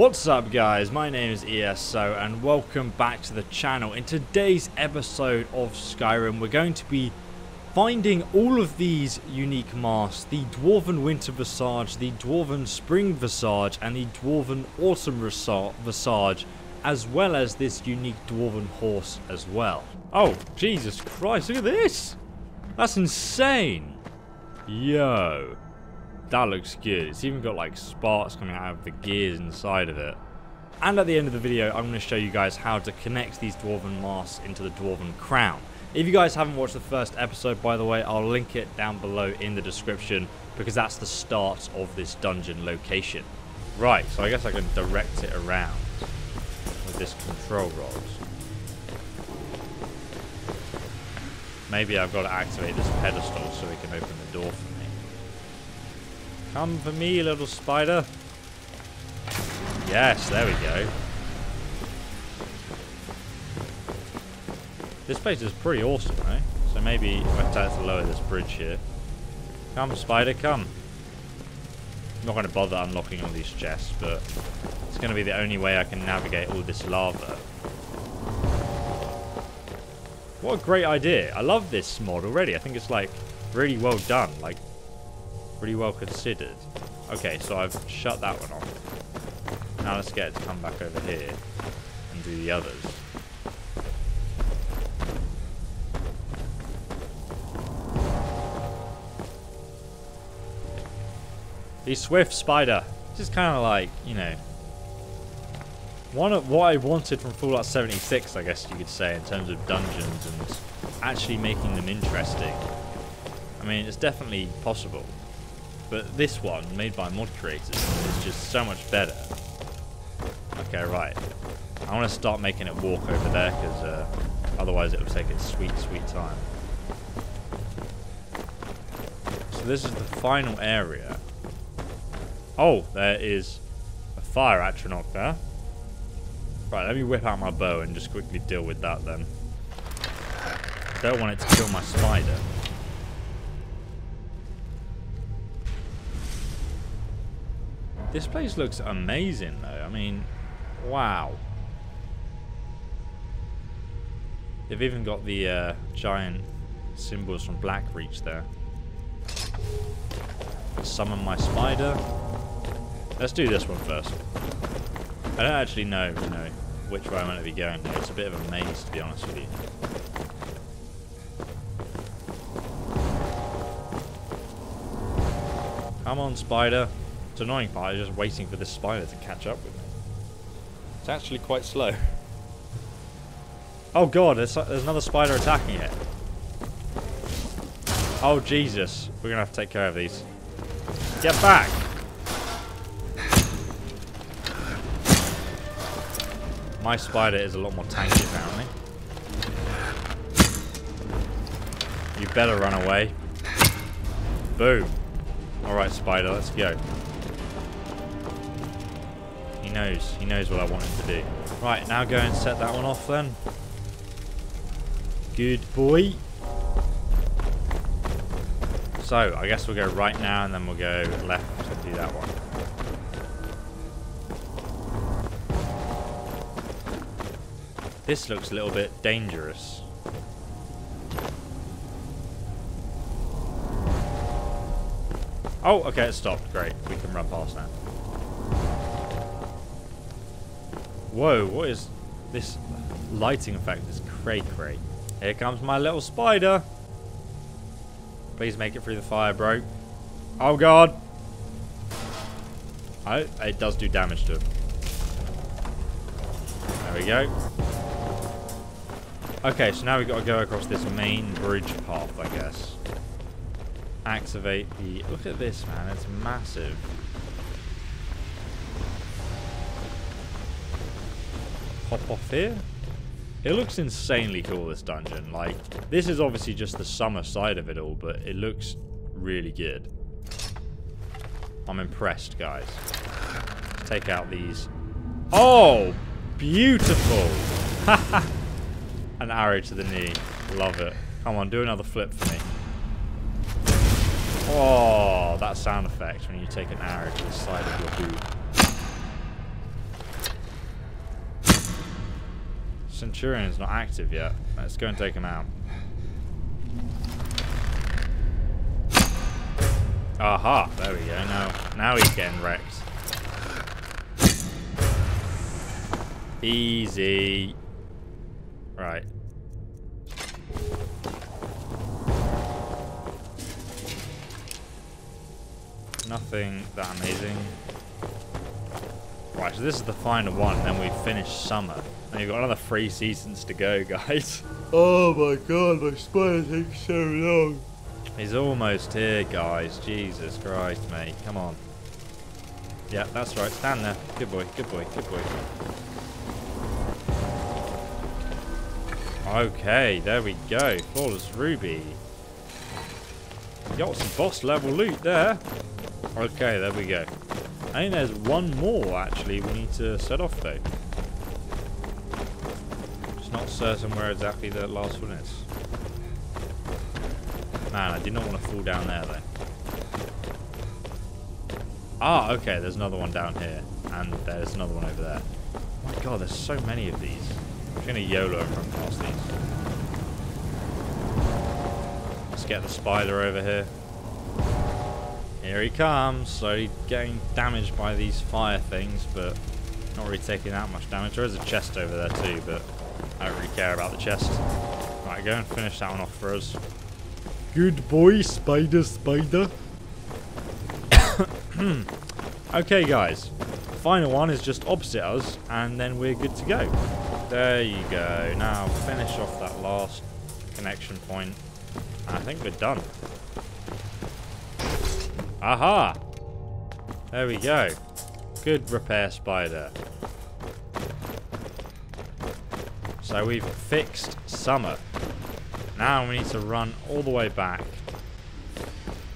What's up guys, my name is ESO and welcome back to the channel. In today's episode of Skyrim we're going to be finding all of these unique masks: the Dwarven Winter Visage, the Dwarven Spring Visage and the Dwarven Autumn Visage, as well as this unique Dwarven Horse as well. Oh Jesus Christ, look at this! That's insane! Yo! That looks good. It's even got like sparks coming out of the gears inside of it. And at the end of the video, I'm going to show you guys how to connect these Dwarven masks into the Dwarven crown. If you guys haven't watched the first episode, by the way, I'll link it down below in the description because that's the start of this dungeon location. Right, so I guess I can direct it around with this control rod. Maybe I've got to activate this pedestal so it can open the door for me. Come for me, little spider. Yes, there we go. This place is pretty awesome, eh? So maybe if I try to lower this bridge here. Come, spider, come. I'm not going to bother unlocking all these chests, but it's going to be the only way I can navigate all this lava. What a great idea. I love this mod already. I think it's, like, really well done. Like, pretty well considered. Okay, so I've shut that one off. Now let's get it to come back over here and do the others. Be swift, spider. This is kind of like, you know, one of what I wanted from Fallout 76, I guess you could say, in terms of dungeons and actually making them interesting. I mean, it's definitely possible. But this one, made by mod creators, is just so much better. Okay, right. I want to start making it walk over there, because otherwise it will take its sweet, sweet time. So this is the final area. Oh, there is a fire action up there. Right, let me whip out my bow and just quickly deal with that then. I don't want it to kill my spider. This place looks amazing, though. I mean, wow. They've even got the giant symbols from Blackreach there. Summon my spider. Let's do this one first. I don't actually know, you know, which way I'm going to be going. It's a bit of a maze, to be honest with you. Come on, spider. The annoying part is just waiting for this spider to catch up with me. It's actually quite slow. Oh god, there's another spider attacking it. Oh Jesus, we're gonna have to take care of these. Get back! My spider is a lot more tanky apparently. You better run away. Boom. Alright spider, let's go. He knows what I want him to do. Right, now go and set that one off then. Good boy. So, I guess we'll go right now and then we'll go left and do that one. This looks a little bit dangerous. Oh, okay, it stopped. Great, we can run past now. Whoa, what is this lighting effect? It's cray-cray. Here comes my little spider. Please make it through the fire, bro. Oh, God. Oh, it does do damage to him. There we go. Okay, so now we've got to go across this main bridge path, I guess. Activate the... Look at this, man. It's massive. Hop off here. It looks insanely cool, this dungeon. Like, this is obviously just the summer side of it all, but it looks really good. I'm impressed, guys. Let's take out these. Oh, beautiful. An arrow to the knee. Love it. Come on, do another flip for me. Oh, that sound effect when you take an arrow to the side of your boot. Centurion's not active yet. Let's go and take him out. Aha, there we go. Now he's getting wrecked. Easy. Right. Nothing that amazing. Right, so this is the final one, and then we finish summer. And you've got another 3 seasons to go, guys. Oh my god, my spider takes so long. He's almost here, guys. Jesus Christ, mate. Come on. Yeah, that's right. Stand there. Good boy, good boy, good boy. Okay, there we go. Flawless Ruby. Got some boss level loot there. Okay, there we go. I think there's one more, actually, we need to set off, though. Just not certain where exactly the last one is. Man, I did not want to fall down there, though. Ah, okay, there's another one down here. And there's another one over there. Oh my god, there's so many of these. I'm just going to YOLO and run past these. Let's get the spider over here. Here he comes. Slowly getting damaged by these fire things, but not really taking that much damage. There is a chest over there too, but I don't really care about the chest. Right, go and finish that one off for us. Good boy, spider, spider. Okay, guys. Final one is just opposite us, and then we're good to go. There you go. Now finish off that last connection point. And I think we're done. Aha! There we go. Good repair, spider. So we've fixed summer. Now we need to run all the way back.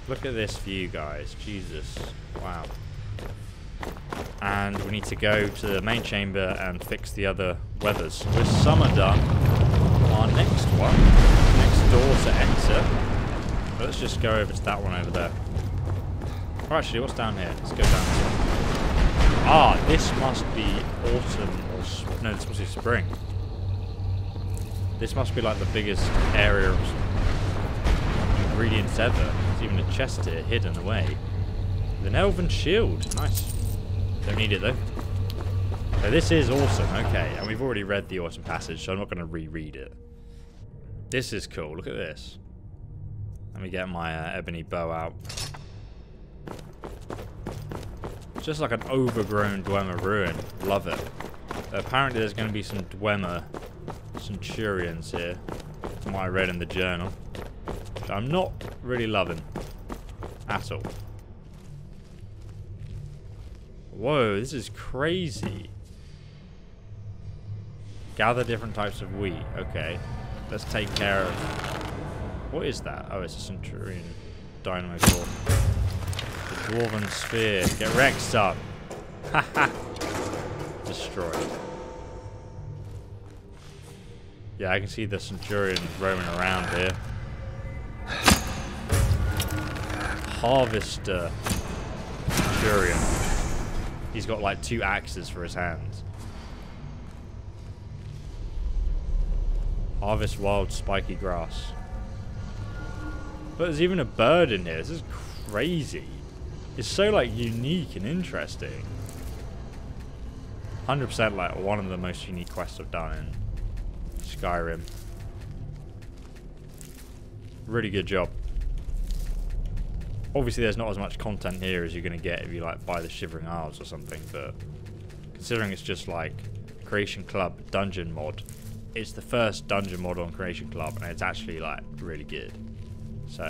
Look at this view, guys. Jesus. Wow. And we need to go to the main chamber and fix the other weathers. With summer done, our next one, next door to enter. Let's just go over to that one over there. Or actually, what's down here? Let's go down here. Ah, this must be autumn or... No, this must be spring. This must be like the biggest area of ingredients ever. There's even a chest here hidden away. With an elven shield. Nice. Don't need it though. So this is awesome. Okay, and we've already read the autumn passage, so I'm not going to reread it. This is cool. Look at this. Let me get my ebony bow out. It's just like an overgrown Dwemer ruin. Love it. But apparently there's going to be some Dwemer Centurions here, from what I read in the journal, which I'm not really loving at all. Whoa, this is crazy. Gather different types of wheat. Okay, let's take care of... What is that? Oh, it's a Centurion Dynamo Core. The Dwarven Sphere. Get wrecked, son. Haha. Destroyed. Yeah, I can see the Centurion roaming around here. Harvester Centurion. He's got like 2 axes for his hands. Harvest wild spiky grass. But there's even a bird in here. This is crazy. It's so like unique and interesting. 100% like one of the most unique quests I've done in Skyrim. Really good job. Obviously there's not as much content here as you're going to get if you like buy the Shivering Isles or something, but considering it's just like Creation Club dungeon mod, it's the first dungeon mod on Creation Club and it's actually like really good. So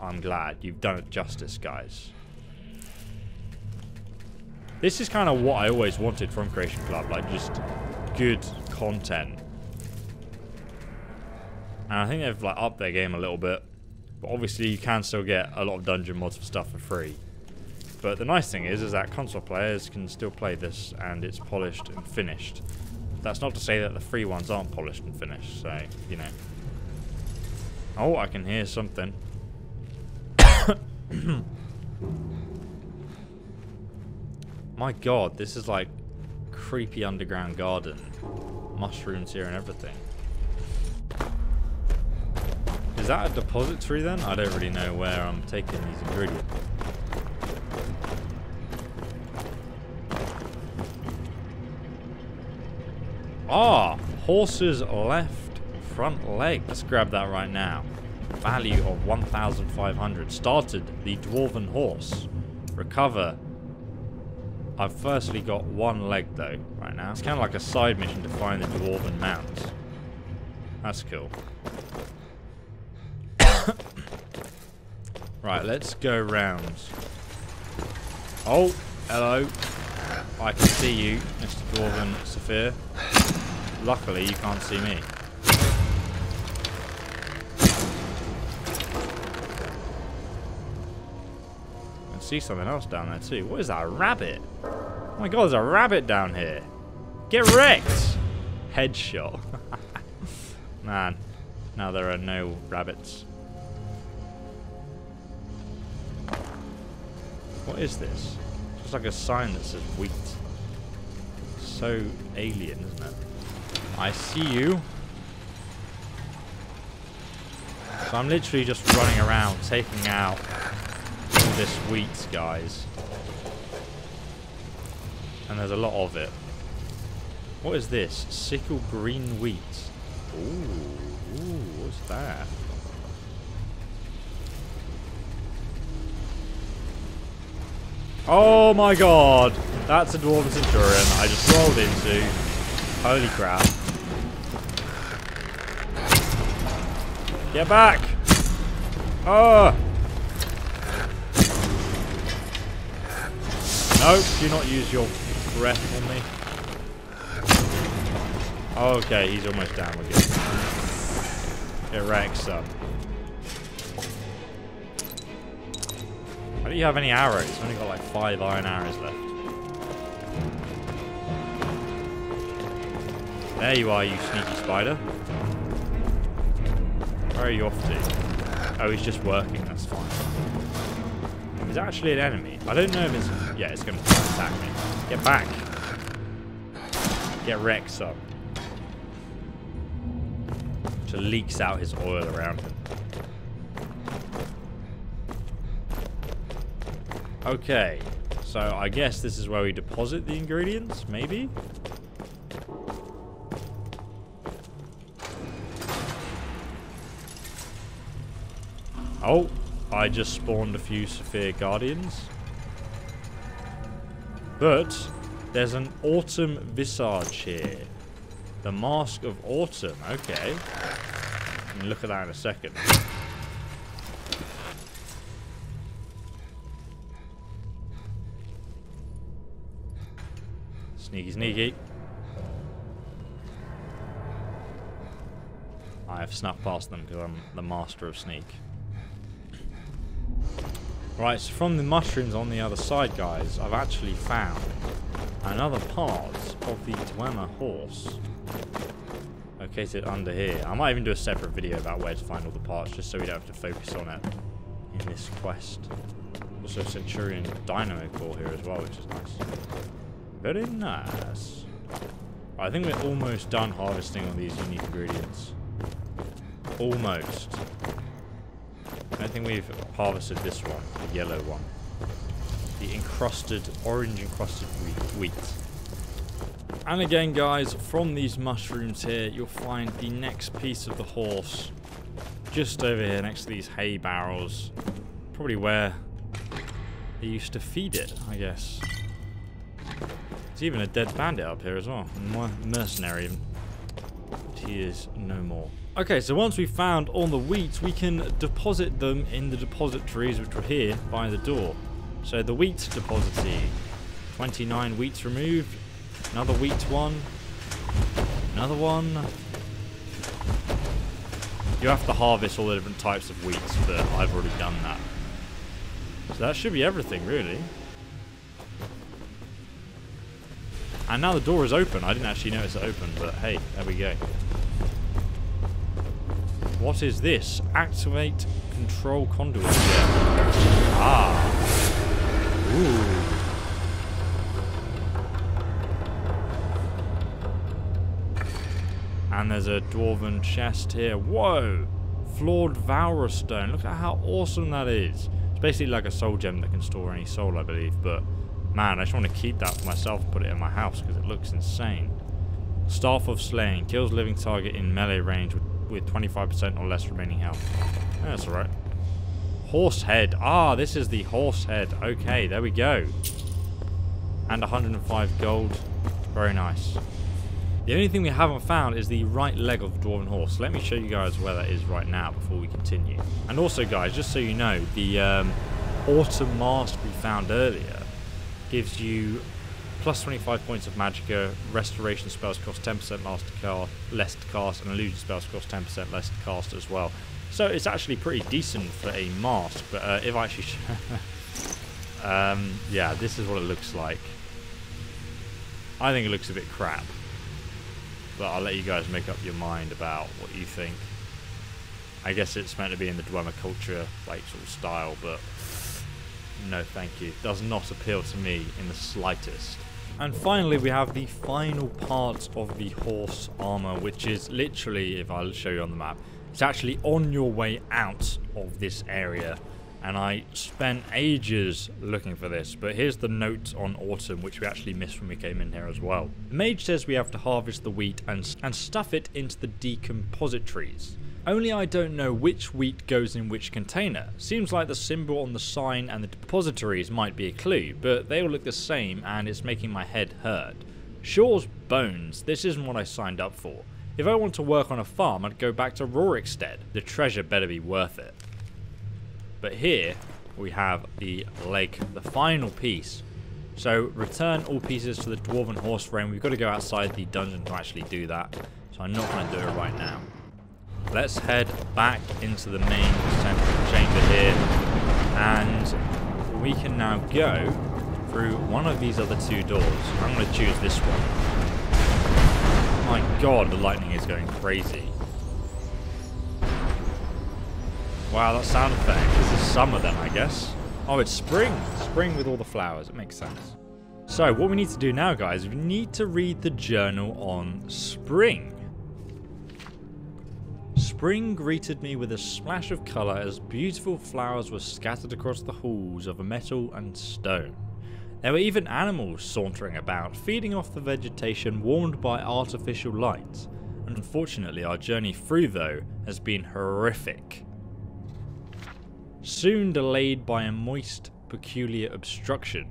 I'm glad you've done it justice, guys. This is kind of what I always wanted from Creation Club, like just good content. And I think they've like upped their game a little bit. But obviously you can still get a lot of dungeon mods for stuff for free. But the nice thing is that console players can still play this and it's polished and finished. That's not to say that the free ones aren't polished and finished, so, you know. Oh, I can hear something. My god, this is like creepy underground garden. mushrooms here and everything. Is that a depository then? I don't really know where I'm taking these ingredients. Ah, horse's left front leg. Let's grab that right now. Value of 1,500. Started the Dwarven horse. Recover. I've firstly got one leg though right now. It's kind of like a side mission to find the Dwarven mounts. That's cool. Right, let's go round. Oh, hello. I can see you, Mr. Dwarven Sapphire. Luckily, you can't see me. I can see something else down there too. What is that? A rabbit? Oh my god, there's a rabbit down here. Get wrecked! Headshot. Man, now there are no rabbits. What is this? It's like a sign that says wheat. So alien, isn't it? I see you. So I'm literally just running around taking out all this wheat, guys. And there's a lot of it. What is this? Sickle green wheat. Ooh, what's that? Oh my god, that's a Dwarven Centurion I just rolled into. Holy crap. Get back! Oh! No, do not use your breath on me. Okay, he's almost down with it. It racks up. Do you have any arrows? I've only got like 5 iron arrows left. There you are, you sneaky spider. Where are you off to? Oh, he's just working, that's fine. He's actually an enemy. I don't know if it's... Yeah, it's going to attack me. Get back. Get Rex up. Which leaks out his oil around him. Okay, so I guess this is where we deposit the ingredients, maybe? Oh, I just spawned a few Sapphire Guardians. But there's an Autumn Visage here. The Mask of Autumn, okay. We'll look at that in a second. Sneaky, sneaky. I have snuck past them because I'm the master of sneak. Right, so from the mushrooms on the other side, guys, I've actually found another part of the Dwemer horse. Located under here. I might even do a separate video about where to find all the parts, just so we don't have to focus on it in this quest. Also, Centurion Dynamo Core here as well, which is nice. Very nice. I think we're almost done harvesting all these unique ingredients. Almost. I don't think we've harvested this one, the yellow one. The encrusted, orange encrusted wheat. And again, guys, from these mushrooms here, you'll find the next piece of the horse. Just over here, next to these hay barrels. Probably where they used to feed it, I guess. There's even a dead bandit up here as well. Mercenary even. But he is no more. Okay, so once we've found all the wheat, we can deposit them in the depositories which were here by the door. So the wheat depository. 29 wheats removed. Another wheat one. Another one. You have to harvest all the different types of wheats, but I've already done that. So that should be everything, really. And now the door is open. I didn't actually notice it opened, but hey, there we go. What is this? Activate control conduit. Yeah. Ah. Ooh. And there's a dwarven chest here. Whoa! Flawed Valra Stone. Look at how awesome that is. It's basically like a soul gem that can store any soul, I believe. But, man, I just want to keep that for myself and put it in my house because it looks insane. Staff of Slaying. Kills living target in melee range with 25% or less remaining health. Yeah, that's alright. Horse head. Ah, this is the horse head. Okay, there we go. And 105 gold. Very nice. The only thing we haven't found is the right leg of the Dwarven Horse. Let me show you guys where that is right now before we continue. And also, guys, just so you know, the Autumn Mask we found earlier gives you plus 25 points of Magicka, Restoration spells cost 10% less to cast, and Illusion spells cost 10% less to cast as well. So it's actually pretty decent for a mask, but if I actually... yeah, this is what it looks like. I think it looks a bit crap. But I'll let you guys make up your mind about what you think. I guess it's meant to be in the Dwemer culture, like, sort of style, but no thank you. It does not appeal to me in the slightest. And finally we have the final part of the horse armor, which is literally, if I'll show you on the map, it's actually on your way out of this area. And I spent ages looking for this, but here's the note on autumn, which we actually missed when we came in here as well. The mage says we have to harvest the wheat and stuff it into the decompositories. Only I don't know which wheat goes in which container. Seems like the symbol on the sign and the depositories might be a clue, but they all look the same and it's making my head hurt. Shaw's bones, this isn't what I signed up for. If I want to work on a farm, I'd go back to Rorikstead. The treasure better be worth it. But here we have the leg, the final piece. So return all pieces to the Dwarven Horse frame. We've got to go outside the dungeon to actually do that. So I'm not going to do it right now. Let's head back into the main central chamber here. And we can now go through one of these other two doors. I'm going to choose this one. My God, the lightning is going crazy. Wow, that sound effect. This is summer then, I guess. Oh, it's spring. Spring with all the flowers. It makes sense. So, what we need to do now, guys, we need to read the journal on spring. Spring greeted me with a splash of colour as beautiful flowers were scattered across the halls of metal and stone. There were even animals sauntering about, feeding off the vegetation warmed by artificial light. Unfortunately, our journey through, though, has been horrific. Soon delayed by a moist, peculiar obstruction.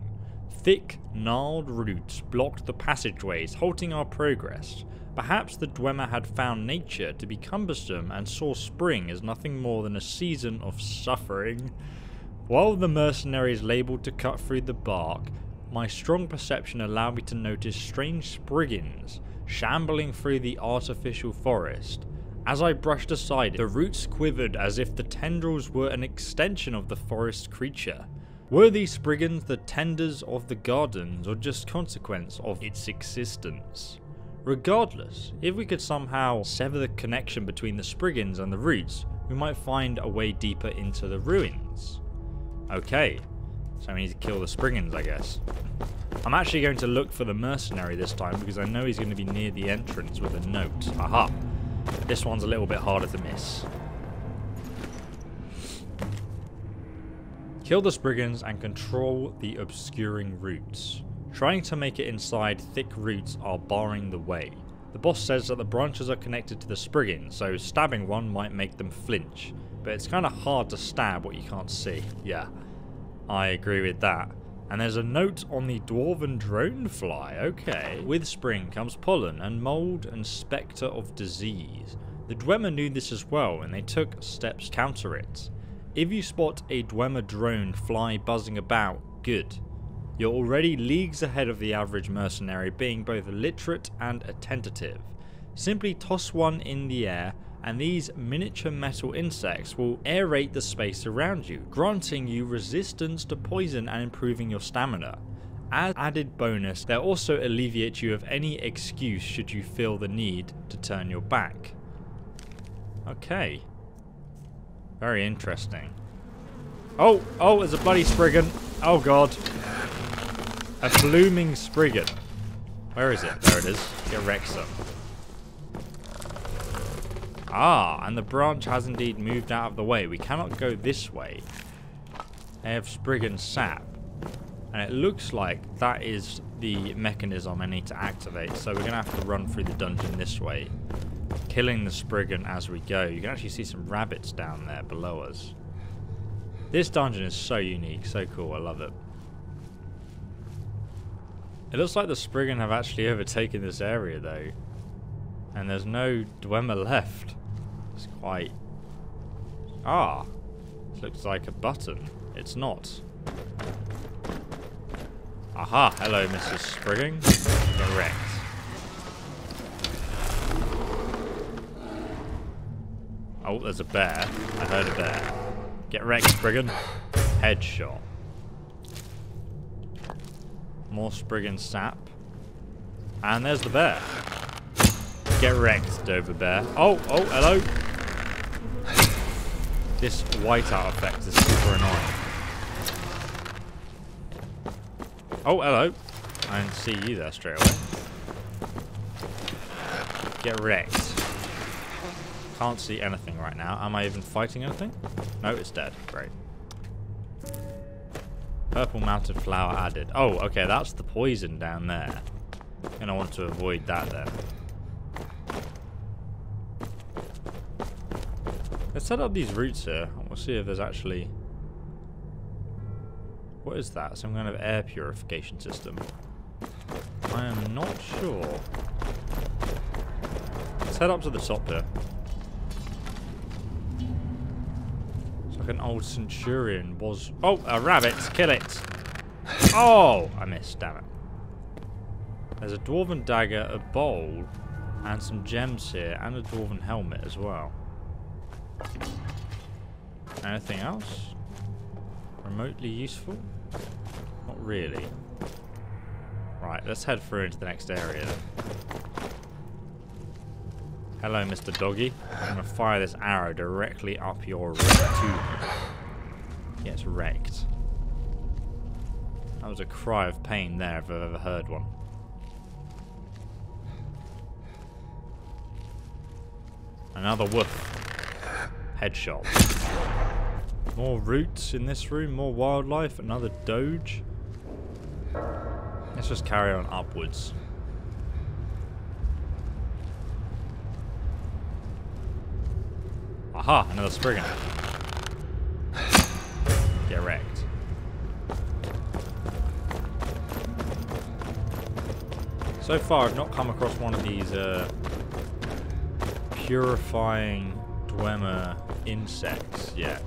Thick, gnarled roots blocked the passageways, halting our progress. Perhaps the Dwemer had found nature to be cumbersome and saw spring as nothing more than a season of suffering. While the mercenaries laboured to cut through the bark, my strong perception allowed me to notice strange spriggans shambling through the artificial forest. As I brushed aside, the roots quivered as if the tendrils were an extension of the forest creature. Were these brigands the tenders of the gardens or just consequence of its existence? Regardless, if we could somehow sever the connection between the brigands and the roots, we might find a way deeper into the ruins. Okay, so we need to kill the brigands, I guess. I'm actually going to look for the mercenary this time because I know he's going to be near the entrance with a note. Aha! This one's a little bit harder to miss. Kill the brigands and control the obscuring roots. Trying to make it inside, thick roots are barring the way. The boss says that the branches are connected to the brigands, so stabbing one might make them flinch. But it's kind of hard to stab what you can't see. Yeah, I agree with that. And there's a note on the Dwarven Drone Fly, okay. With spring comes pollen and mould and spectre of disease. The Dwemer knew this as well and they took steps to counter it. If you spot a Dwemer Drone Fly buzzing about, good. You're already leagues ahead of the average mercenary, being both literate and attentive. Simply toss one in the air and these miniature metal insects will aerate the space around you, granting you resistance to poison and improving your stamina. As added bonus, they'll also alleviate you of any excuse should you feel the need to turn your back. Okay. Very interesting. Oh! Oh, there's a bloody spriggan! Oh god. A blooming spriggan. Where is it? There it is. Get wrecked some. Ah, and the branch has indeed moved out of the way. We cannot go this way. They have sprig and sap. And it looks like that is the mechanism I need to activate. So we're going to have to run through the dungeon this way, killing the Spriggan as we go. You can actually see some rabbits down there below us. This dungeon is so unique, so cool, I love it. It looks like the Spriggan have actually overtaken this area though, and there's no Dwemer left. It's quite... Ah! This looks like a button. It's not. Aha! Hello, Mrs. Spriggan. Correct. Oh, there's a bear. I heard a bear. Get wrecked, Spriggan. Headshot. More Spriggan sap. And there's the bear. Get wrecked, Dover bear. Oh, oh, hello. This whiteout effect is super annoying. Oh, hello. I didn't see you there straight away. Get wrecked. Can't see anything right now. Am I even fighting anything? No, it's dead. Great. Purple mounted flower added. Oh, okay, that's the poison down there. And I want to avoid that then. Let's set up these roots here. We'll see if there's actually... What is that? Some kind of air purification system. I am not sure. Let's head up to the top here. An old centurion was... Oh, a rabbit! Kill it! Oh! I missed, damn it. There's a dwarven dagger, a bowl, and some gems here, and a dwarven helmet as well. Anything else? Remotely useful? Not really. Right, let's head through into the next area then. Hello, Mr. Doggy. I'm going to fire this arrow directly up your tube. Gets wrecked. That was a cry of pain there, if I've ever heard one. Another woof. Headshot. More roots in this room, more wildlife, another doge. Let's just carry on upwards. Aha, another Spriggan. Get wrecked. So far, I've not come across one of these purifying Dwemer insects yet.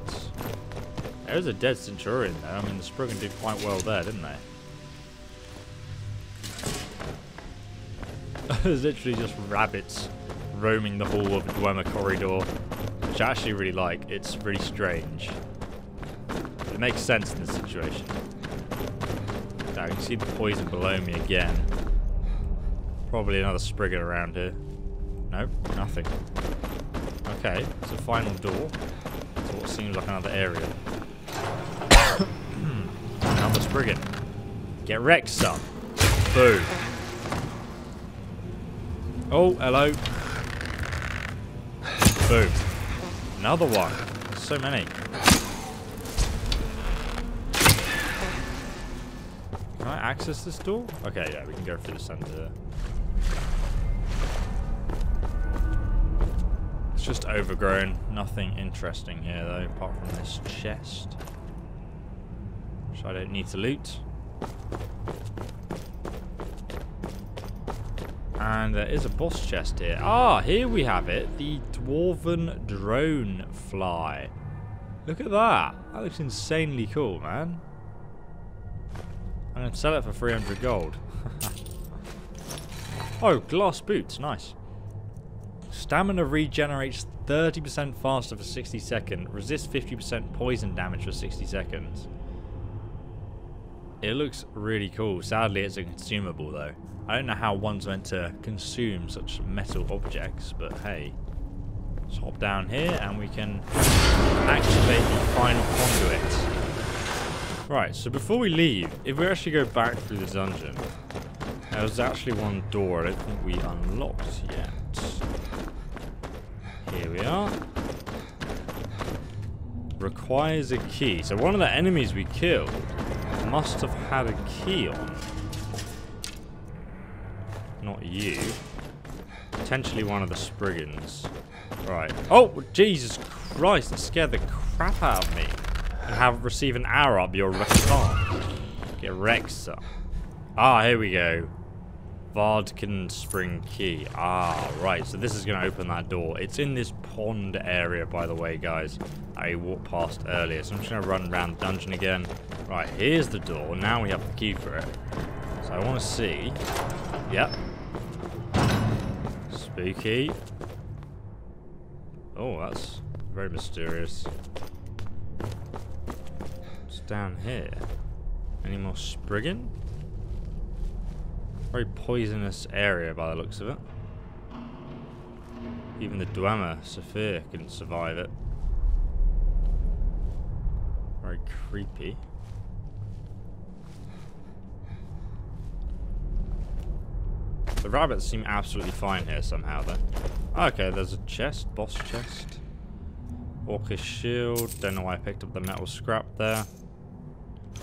There is a dead centurion though. I mean, the Spriggan did quite well there, didn't they? There's literally just rabbits roaming the hall of Dwemer corridor, which I actually really like. It's really strange. It makes sense in this situation. Now you can see the poison below me again. Probably another Spriggan around here. Nope, nothing. Okay, it's a final door to what seems like another area. Another Spriggan. Get wrecked, son. Boom. Oh, hello. Boom. Another one. There's so many. Can I access this door? Okay, yeah, we can go through the center. It's just overgrown. Nothing interesting here, though, apart from this chest, which I don't need to loot. And there is a boss chest here. Ah, here we have it. The Dwarven Drone Fly. Look at that. That looks insanely cool, man. I'm going to sell it for 300 gold. Oh, glass boots. Nice. Stamina regenerates 30% faster for 60 seconds. Resists 50% poison damage for 60 seconds. It looks really cool. Sadly, it's a consumable, though. I don't know how one's meant to consume such metal objects, but hey. Let's hop down here and we can activate the final conduit. Right, so before we leave, if we actually go back through the dungeon, there was actually one door I don't think we unlocked yet. Here we are. Requires a key. So one of the enemies we killed must have had a key on. Not you. Potentially one of the Spriggans. Right. Oh, Jesus Christ, that scared the crap out of me. And have receive an arrow up your right arm. Get wrecked up. Ah, here we go. Vardkin Spring Key. Ah, right. So this is going to open that door. It's in this pond area, by the way, guys. I walked past earlier. So I'm just going to run around the dungeon again. Right, here's the door. Now we have the key for it. So I want to see. Yep. Spooky. Oh, that's very mysterious. What's down here? Any more Spriggan? Very poisonous area by the looks of it. Even the Dwemer, Saphir, couldn't survive it. Very creepy. The rabbits seem absolutely fine here somehow, though. Okay, there's a chest, boss chest. Orcish shield. Don't know why I picked up the metal scrap there.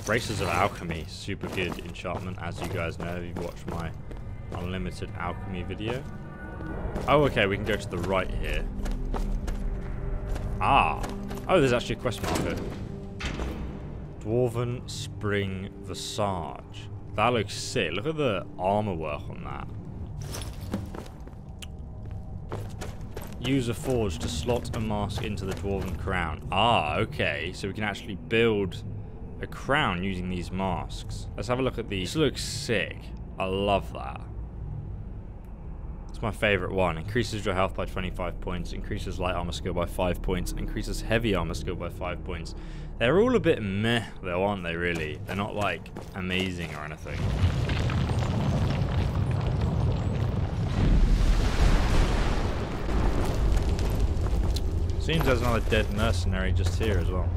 Braces of Alchemy, super good enchantment, as you guys know if you've watched my Unlimited Alchemy video. Oh, okay, we can go to the right here. Ah! Oh, there's actually a quest marker. Dwarven Spring Visage. That looks sick. Look at the armor work on that. Use a forge to slot a mask into the Dwarven crown. Ah, okay, so we can actually build a crown using these masks. Let's have a look at these. This looks sick. I love that. It's my favorite one. Increases your health by 25 points, increases light armor skill by 5 points, increases heavy armor skill by 5 points. They're all a bit meh though, aren't they, really? They're not like amazing or anything. Seems there's another dead mercenary just here as well.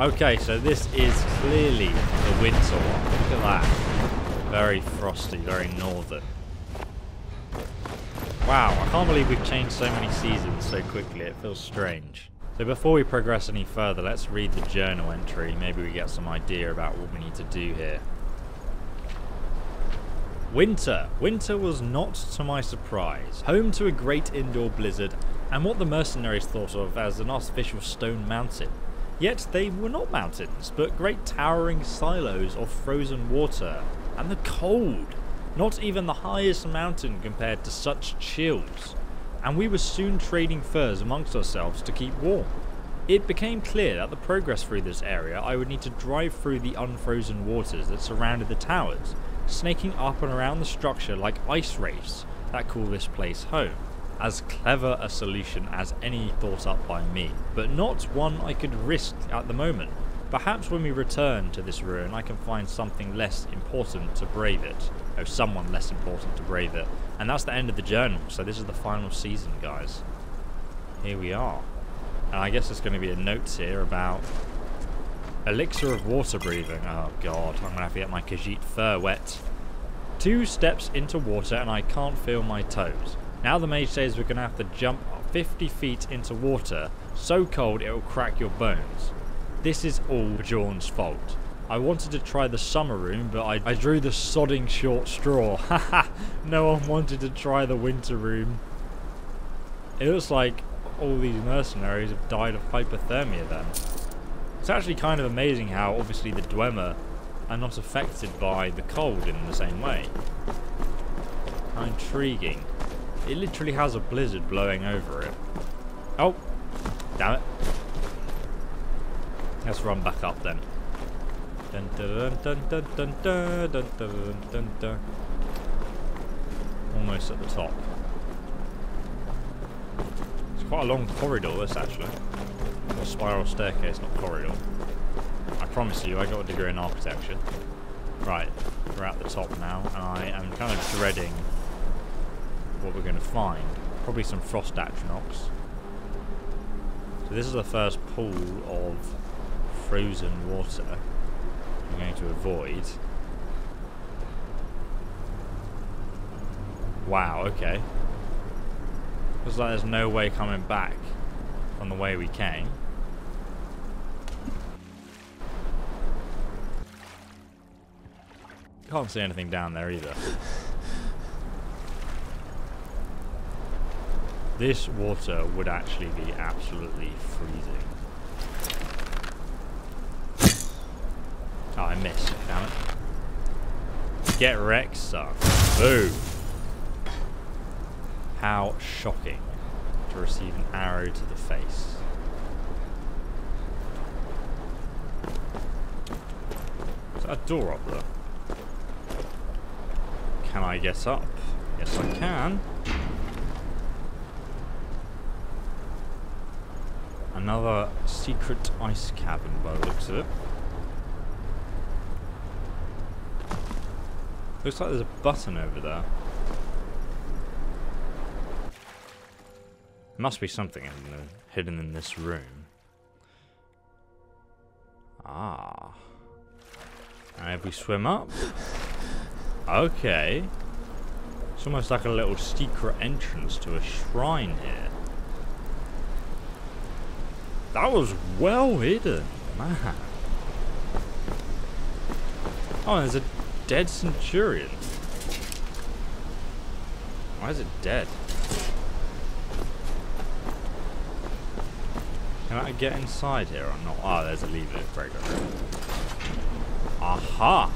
Okay, so this is clearly the winter one. Look at that. Very frosty, very northern. Wow, I can't believe we've changed so many seasons so quickly. It feels strange. So before we progress any further, let's read the journal entry. Maybe we get some idea about what we need to do here. Winter. Winter was not to my surprise. Home to a great indoor blizzard and what the mercenaries thought of as an artificial stone mountain. Yet they were not mountains, but great towering silos of frozen water. And the cold! Not even the highest mountain compared to such chills. And we were soon trading furs amongst ourselves to keep warm. It became clear that the progress through this area I would need to drive through the unfrozen waters that surrounded the towers, snaking up and around the structure like ice rafts that call this place home. As clever a solution as any thought up by me, but not one I could risk at the moment. Perhaps when we return to this ruin I can find something less important to brave it. Oh, someone less important to brave it. And that's the end of the journal, so this is the final season, guys. Here we are. And I guess there's going to be a note here about elixir of water breathing. Oh god, I'm going to have to get my Khajiit fur wet. 2 steps into water and I can't feel my toes. Now the mage says we're going to have to jump 50 feet into water, so cold it will crack your bones. This is all Bjorn's fault. I wanted to try the summer room, but I drew the sodding short straw. Haha, no one wanted to try the winter room. It looks like all these mercenaries have died of hypothermia then. It's actually kind of amazing how obviously the Dwemer are not affected by the cold in the same way. How intriguing. It literally has a blizzard blowing over it. Oh, damn it. Let's run back up then. Dun, dun, dun, dun, dun, dun, dun, dun, dun, dun. Almost at the top. It's quite a long corridor, this actually. Or spiral staircase, not corridor. I promise you, I got a degree in architecture. Right, we're at the top now, and I am kind of dreading what we're going to find. Probably some frost atronachs. So this is the first pool of frozen water. we're going to avoid. Wow, okay. Looks like there's no way coming back from the way we came. Can't see anything down there either. This water would actually be absolutely freezing. Oh, I missed. Damn it. Get wrecked, son. Boom. How shocking to receive an arrow to the face. Is that a door up there? Can I get up? Yes, I can. Another secret ice cabin by the looks of it. Looks like there's a button over there. Must be something hidden in this room. Ah. And if we swim up... Okay. It's almost like a little secret entrance to a shrine here. That was well hidden, man. Oh, there's a dead centurion. Why is it dead? Can I get inside here or not? Oh, there's a lever. Very good. Aha!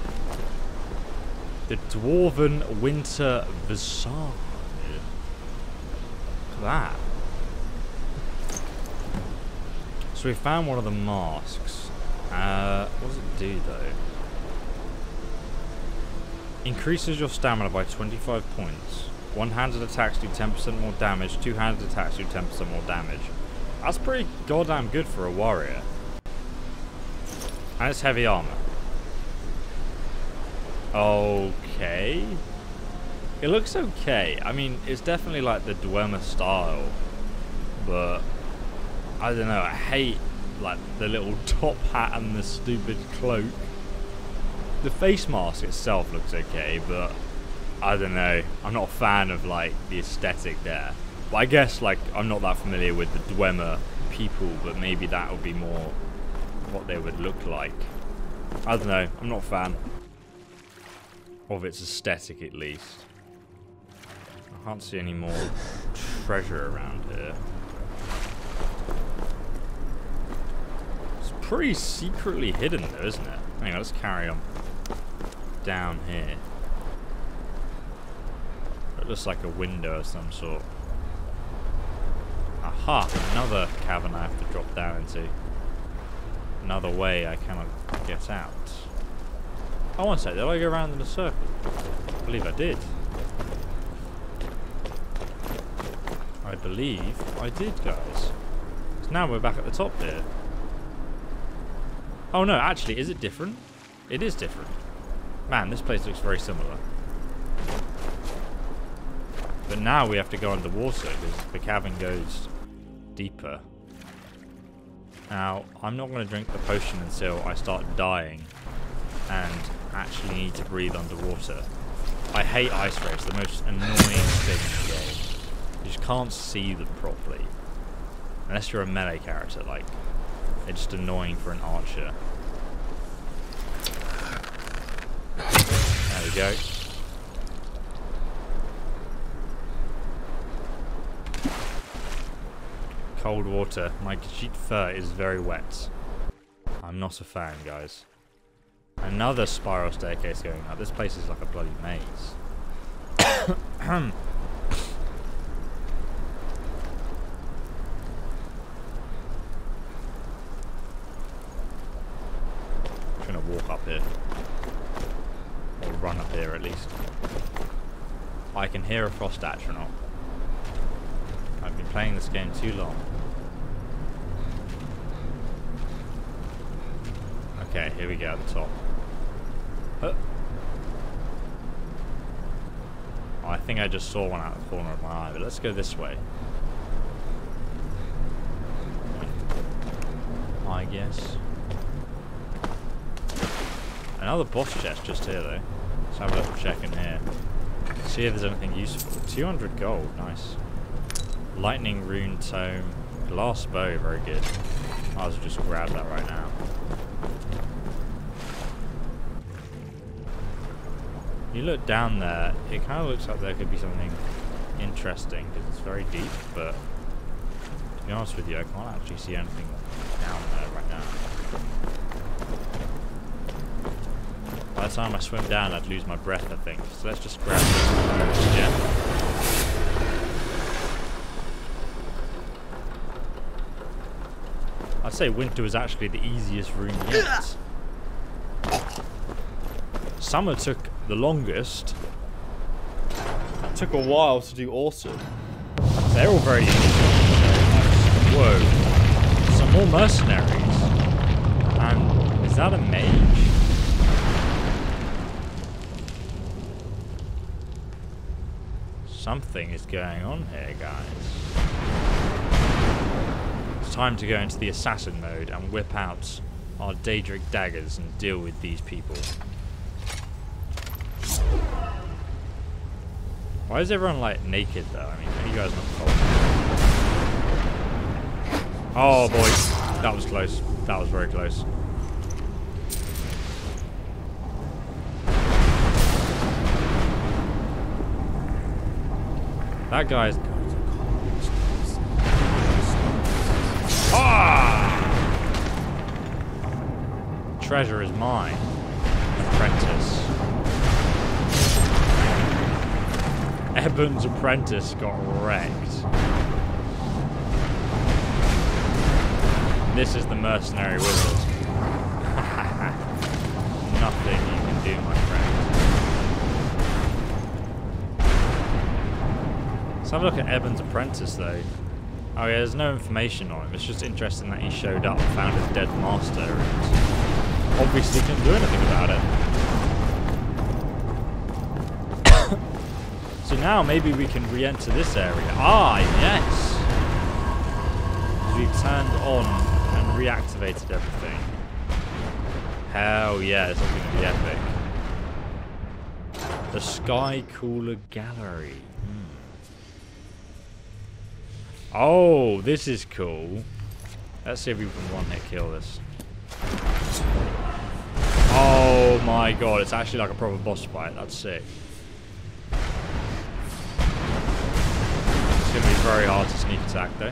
The Dwarven Winter Visage. Look at that. So we found one of the masks. What does it do though? Increases your stamina by 25 points. One-handed attacks do 10% more damage. Two-handed attacks do 10% more damage. That's pretty goddamn good for a warrior. And it's heavy armor. Okay. It looks okay. I mean, it's definitely like the Dwemer style, but I don't know, I hate like the little top hat and the stupid cloak. The face mask itself looks okay, but I don't know, I'm not a fan of like the aesthetic there. But I guess like I'm not that familiar with the Dwemer people, but maybe that would be more what they would look like. I don't know, I'm not a fan of its aesthetic at least. I can't see any more treasure around here. Pretty secretly hidden though, isn't it? Hang on, let's carry on down here. It looks like a window of some sort. Aha! Another cavern I have to drop down into. Another way I cannot get out. Oh, one sec, did I go around in a circle? I believe I did, guys. So now we're back at the top here. Oh no, actually, is it different? It is different. Man, this place looks very similar. But now we have to go underwater because the cavern goes deeper. Now, I'm not going to drink the potion until I start dying and actually need to breathe underwater. I hate ice rays, the most annoying thing though. You just can't see them properly. Unless you're a melee character, like... It's just annoying for an archer. There we go. Cold water. My Khajiit fur is very wet. I'm not a fan, guys. Another spiral staircase going up. This place is like a bloody maze. Walk up here, or run up here at least. I can hear a frost astronaut. I've been playing this game too long. Okay, here we go at the top. Oh, I think I just saw one out of the corner of my eye, but let's go this way. I guess. Another boss chest just here though. Let's have a little check in here. See if there's anything useful. 200 gold, nice. Lightning rune tome. Glass bow, very good. Might as well just grab that right now. You look down there, it kind of looks like there could be something interesting because it's very deep, but to be honest with you, I can't actually see anything down there right now. By the time I swim down, I'd lose my breath, I think. So let's just grab this gem. I'd say winter was actually the easiest room yet. Summer took the longest. It took a while to do autumn. They're all very easy. Whoa. Some more mercenaries. And is that a mage? Something is going on here, guys. Time to go into the assassin mode and whip out our Daedric daggers and deal with these people. Why is everyone like naked though? I mean, are you guys not cold? Oh boy, that was close. That was very close. That guy's. Ah! Treasure is mine, apprentice. Ebon's apprentice got wrecked. This is the mercenary wizard. Nothing you can do, my friend. Let's have a look at Ebon's apprentice, though. Oh yeah, there's no information on him. It's just interesting that he showed up and found his dead master and obviously couldn't do anything about it. So now maybe we can re-enter this area. Ah, yes! We've turned on and reactivated everything. Hell yeah, this is going to be epic. The Sky Cooler Gallery. Oh, this is cool. Let's see if we can one hit kill this. Oh my god, it's actually like a proper boss fight. That's sick. It's gonna be very hard to sneak attack though.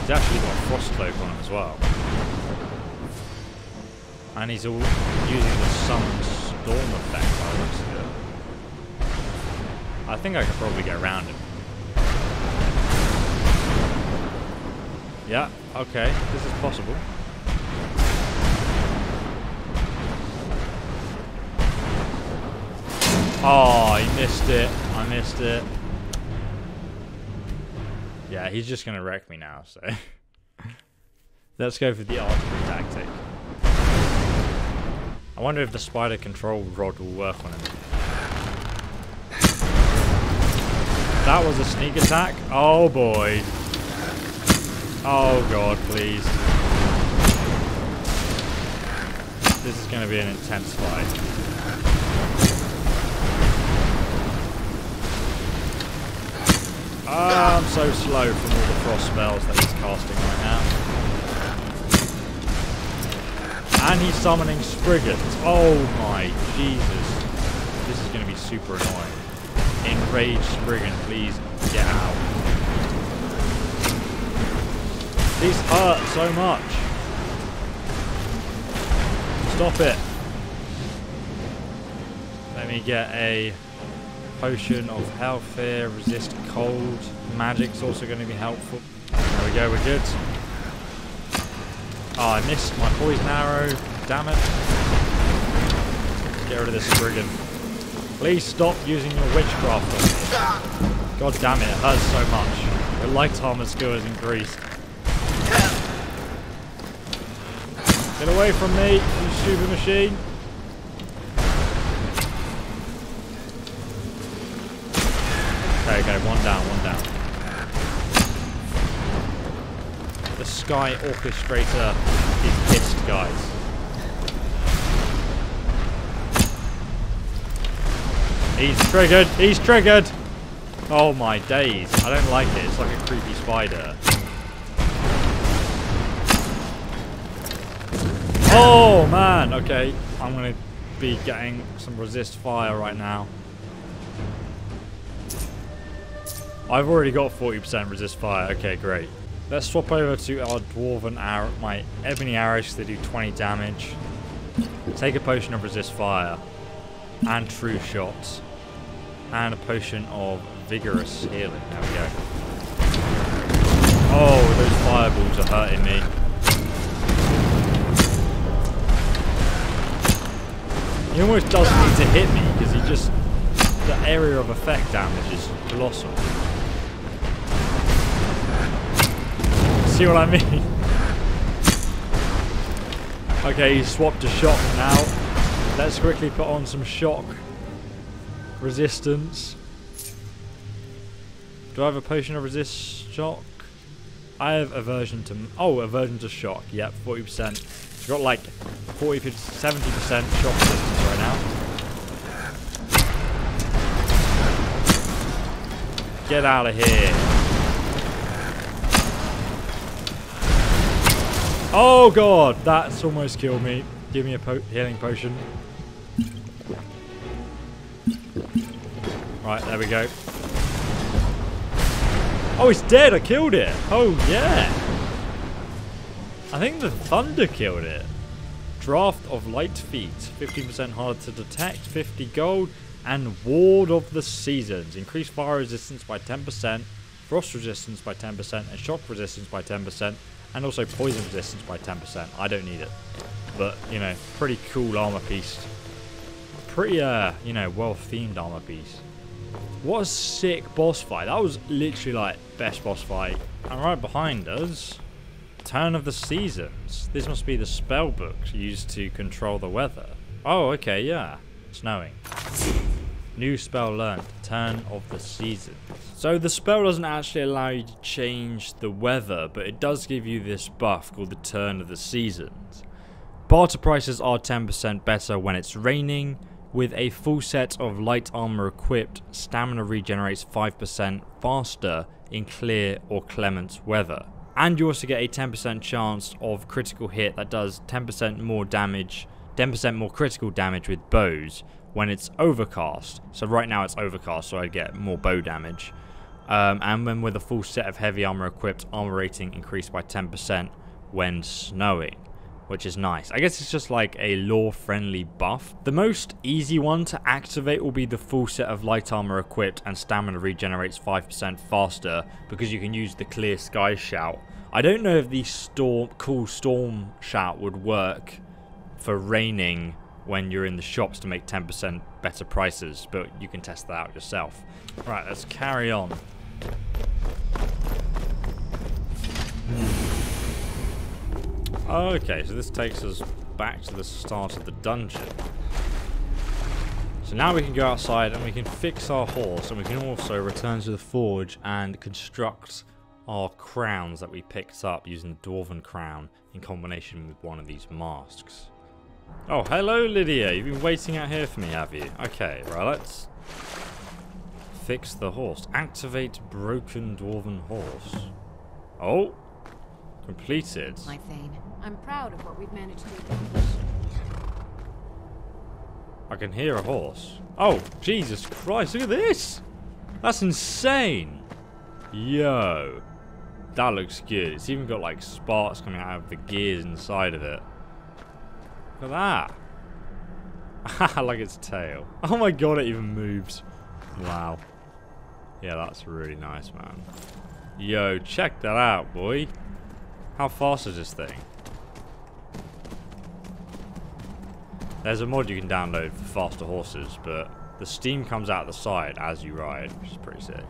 He's actually got a frost cloak on him as well. And he's all using the sun storm effect by the looks of it. I think I could probably get around him. Yeah, okay, this is possible. Oh, he missed it. I missed it. Yeah, he's just gonna wreck me now, so. Let's go for the archery tactic. I wonder if the spider control rod will work on him. That was a sneak attack. Oh boy. Oh god, please. This is going to be an intense fight. Oh, I'm so slow from all the frost spells that he's casting right now. And he's summoning Spriggans. Oh my Jesus. This is going to be super annoying. Enraged Spriggan, please get out. These hurt so much. Stop it. Let me get a potion of health here. Resist cold. Magic's also going to be helpful. There we go, we're good. Oh, I missed my poison arrow. Damn it. Get rid of this Spriggan. Please stop using your witchcraft on me. God damn it, it hurts so much. The light armor skill is increased. Get away from me, you stupid machine. Okay, one down, one down. The Sky Orchestrator is pissed, guys. He's triggered! He's triggered! Oh my days. I don't like it. It's like a creepy spider. Oh man! Okay, I'm gonna be getting some resist fire right now. I've already got 40% resist fire. Okay, great. Let's swap over to our dwarven arrow, my ebony arrows, so they do 20 damage. Take a potion of resist fire and true shots, and a potion of vigorous healing. There we go. Oh, those fireballs are hurting me. He almost doesn't need to hit me because he just, the area of effect damage is colossal. See what I mean? Okay, he swapped a shock now. Let's quickly put on some shock resistance. Do I have a potion of resist shock? I have aversion to, oh, aversion to shock. Yep, 40%. It's got like 40, 50, 70% shock resistance right now. Get out of here. Oh god, that's almost killed me. Give me a healing potion. Right, there we go. Oh, it's dead. I killed it. Oh, yeah. I think the thunder killed it. Draft of light feet. 15% harder to detect. 50 gold. And ward of the seasons. Increased fire resistance by 10%. Frost resistance by 10%. And shock resistance by 10%. And also poison resistance by 10%. I don't need it. But, you know, pretty cool armor piece. Pretty, you know, well-themed armor piece. What a sick boss fight. That was literally, like, best boss fight. And right behind us, Turn of the Seasons. This must be the spell book used to control the weather. Oh, okay, yeah. Snowing. New spell learned, Turn of the Seasons. So the spell doesn't actually allow you to change the weather, but it does give you this buff called the Turn of the Seasons. Barter prices are 10% better when it's raining. With a full set of light armor equipped, stamina regenerates 5% faster in clear or clement weather. And you also get a 10% chance of critical hit that does 10% more damage, 10% more critical damage with bows when it's overcast. So right now it's overcast, so I get more bow damage. And when with a full set of heavy armor equipped, armor rating increased by 10% when snowing, which is nice. I guess it's just like a lore-friendly buff. The most easy one to activate will be the full set of light armor equipped and stamina regenerates 5% faster because you can use the clear sky shout. I don't know if the cool storm shout would work for raining when you're in the shops to make 10% better prices, but you can test that out yourself. Right, let's carry on. Okay, so this takes us back to the start of the dungeon. So now we can go outside and we can fix our horse, and we can also return to the forge and construct our crowns that we picked up using the Dwarven crown in combination with one of these masks. Oh, hello, Lydia. You've been waiting out here for me, have you? Okay, right, let's fix the horse. Activate broken Dwarven horse. Oh, completed. My Thane, I'm proud of what we've managed to accomplish. I can hear a horse. Oh, Jesus Christ, look at this! That's insane! Yo, that looks good. It's even got, like, sparks coming out of the gears inside of it. Look at that. Like its tail. Oh my god, it even moves. Wow. Yeah, that's really nice, man. Yo, check that out, boy. How fast is this thing? There's a mod you can download for faster horses, but the steam comes out the side as you ride, which is pretty sick.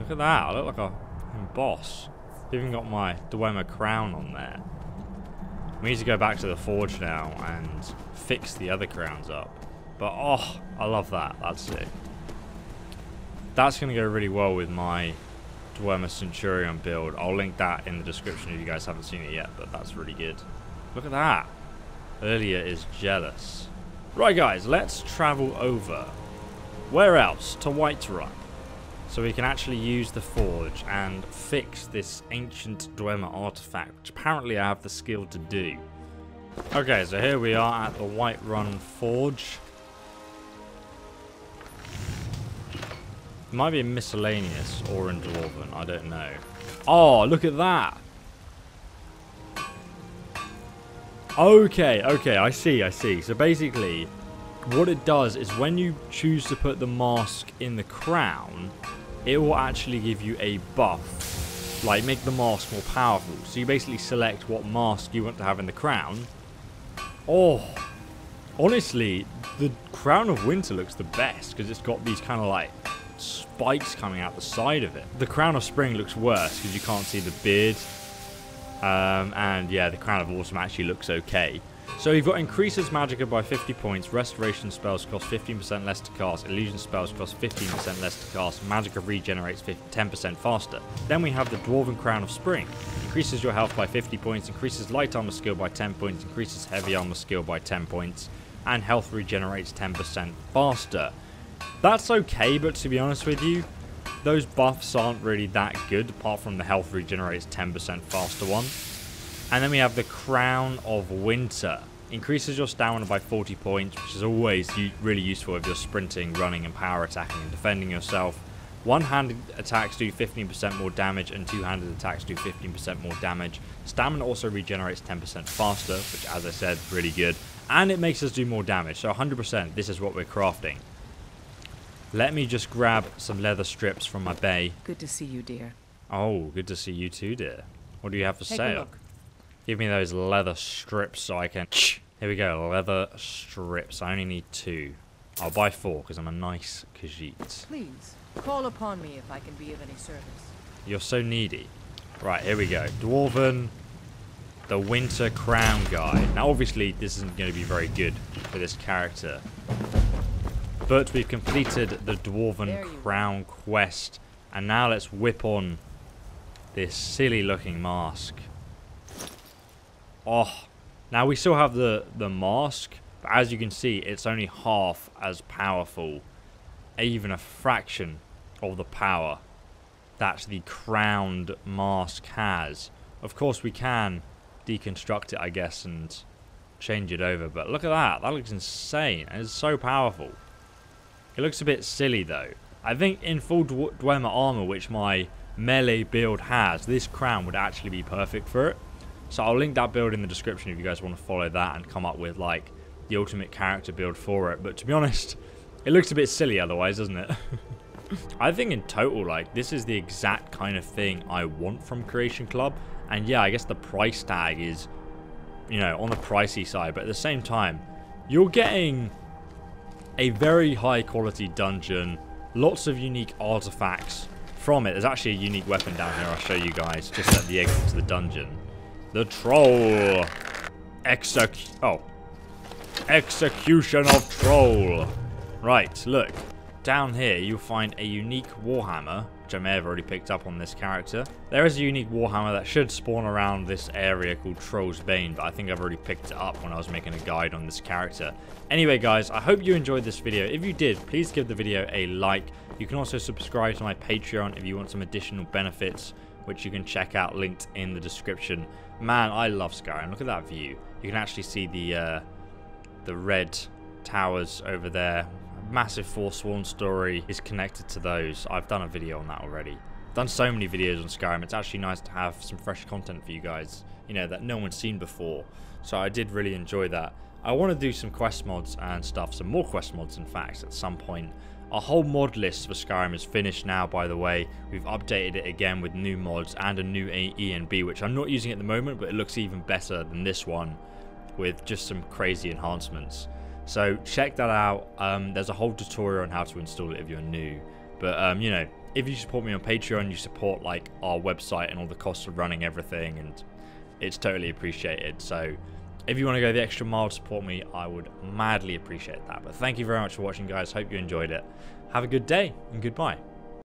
Look at that. I look like a boss. Even got my Dwemer crown on there. We need to go back to the forge now and fix the other crowns up. But, oh, I love that. That's sick. That's going to go really well with my Dwarven Centurion build. I'll link that in the description if you guys haven't seen it yet, but that's really good. Look at that. Lydia is jealous. Right, guys, let's travel over. Where else? To Whiterun. So we can actually use the forge and fix this ancient Dwemer artifact, which apparently I have the skill to do. Okay, so here we are at the Whiterun forge. It might be miscellaneous or in Dwarven, I don't know. Oh, look at that! Okay, okay, I see, I see. So basically, what it does is when you choose to put the mask in the crown, it will actually give you a buff, like make the mask more powerful. So you basically select what mask you want to have in the crown. Oh, honestly, the Crown of Winter looks the best because it's got these kind of like spikes coming out the side of it. The Crown of Spring looks worse because you can't see the beard. And yeah, the Crown of Autumn actually looks okay. So you've got increases magicka by 50 points, restoration spells cost 15% less to cast, illusion spells cost 15% less to cast, magicka regenerates 10% faster. Then we have the Dwarven Crown of Spring. Increases your health by 50 points, increases light armor skill by 10 points, increases heavy armor skill by 10 points, and health regenerates 10% faster. That's okay, but to be honest with you, those buffs aren't really that good, apart from the health regenerates 10% faster one. And then we have the Crown of Winter. Increases your stamina by 40 points, which is always really useful if you're sprinting, running, and power attacking and defending yourself. One-handed attacks do 15% more damage, and two-handed attacks do 15% more damage. Stamina also regenerates 10% faster, which, as I said, really good. And it makes us do more damage, so 100%, this is what we're crafting. Let me just grab some leather strips from my bay. Good to see you, dear. Oh, good to see you too, dear. What do you have for sale? Give me those leather strips so I can... Here we go, leather strips. I only need 2. I'll buy 4 because I'm a nice Khajiit. Please, call upon me if I can be of any service. You're so needy. Right, here we go. Dwarven, the Winter Crown guy. Now, obviously, this isn't going to be very good for this character. But we've completed the Dwarven Crown quest. And now let's whip on this silly looking mask. Oh, now we still have the mask. But as you can see, it's only half as powerful. Even a fraction of the power that the crowned mask has. Of course, we can deconstruct it, I guess, and change it over. But look at that. That looks insane. It's so powerful. It looks a bit silly though. I think in full Dwemer armor, which my melee build has, this crown would actually be perfect for it. So I'll link that build in the description if you guys want to follow that and come up with like the ultimate character build for it. But to be honest, it looks a bit silly otherwise, doesn't it? I think in total, like, this is the exact kind of thing I want from Creation Club. And yeah, I guess the price tag is, you know, on the pricey side. But at the same time, you're getting a very high quality dungeon, lots of unique artifacts from it. There's actually a unique weapon down here I'll show you guys just at the exit to the dungeon. The Troll. Execution of Troll. Right, look. Down here you'll find a unique warhammer, which I may have already picked up on this character. There is a unique warhammer that should spawn around this area called Troll's Bane, but I think I've already picked it up when I was making a guide on this character. Anyway, guys, I hope you enjoyed this video. If you did, please give the video a like. You can also subscribe to my Patreon if you want some additional benefits, which you can check out linked in the description. Man, I love Skyrim. Look at that view. You can actually see the red towers over there. Massive Forsworn story is connected to those. I've done a video on that already. I've done so many videos on Skyrim. It's actually nice to have some fresh content for you guys, you know, that no one's seen before. So I did really enjoy that. I want to do some quest mods and stuff, some more quest mods in fact, at some point. Our whole mod list for Skyrim is finished now, by the way. We've updated it again with new mods and a new E&B, which I'm not using at the moment, but it looks even better than this one with just some crazy enhancements. So check that out. There's a whole tutorial on how to install it if you're new. But, you know, if you support me on Patreon, you support, like, our website and all the costs of running everything, and it's totally appreciated. So if you want to go the extra mile to support me, I would madly appreciate that. But thank you very much for watching, guys. Hope you enjoyed it. Have a good day, and goodbye.